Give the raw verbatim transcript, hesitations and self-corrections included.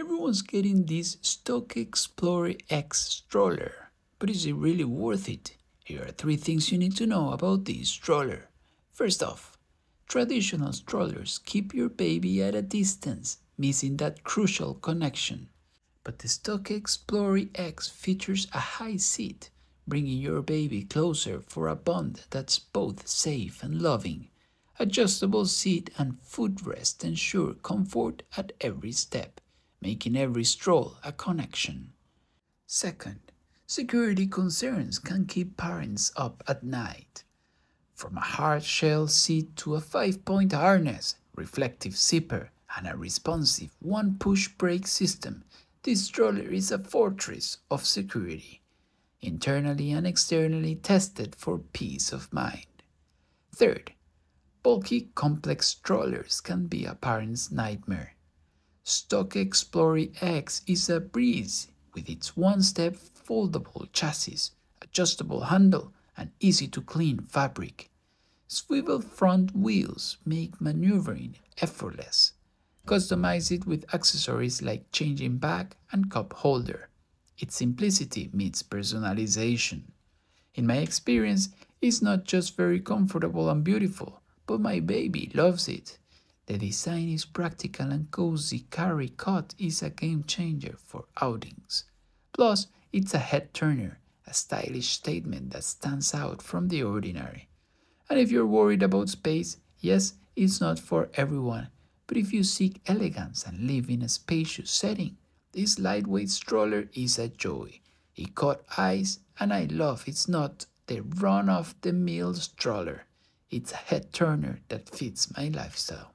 Everyone's getting this Stokke Xplory X stroller, but is it really worth it? Here are three things you need to know about this stroller. First off, traditional strollers keep your baby at a distance, missing that crucial connection. But the Stokke Xplory X features a high seat, bringing your baby closer for a bond that's both safe and loving. Adjustable seat and footrest ensure comfort at every step, making every stroll a connection. Second, security concerns can keep parents up at night. From a hard shell seat to a five-point harness, reflective zipper, and a responsive one-push brake system, this stroller is a fortress of security, internally and externally tested for peace of mind. Third, bulky, complex strollers can be a parent's nightmare. Stokke Xplory X is a breeze with its one-step foldable chassis, adjustable handle, and easy-to-clean fabric. Swivel front wheels make maneuvering effortless. Customize it with accessories like changing bag and cup holder. Its simplicity meets personalization. In my experience, it's not just very comfortable and beautiful, but my baby loves it. The design is practical and cozy. Carry cot is a game changer for outings. Plus, it's a head turner, a stylish statement that stands out from the ordinary. And if you're worried about space, yes, it's not for everyone. But if you seek elegance and live in a spacious setting, this lightweight stroller is a joy. It caught eyes, and I love it's not the run-of-the-mill stroller. It's a head turner that fits my lifestyle.